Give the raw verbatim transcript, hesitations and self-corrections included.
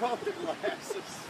probably glasses.